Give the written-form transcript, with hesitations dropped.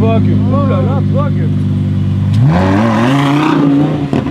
bug. Oh là là, bug.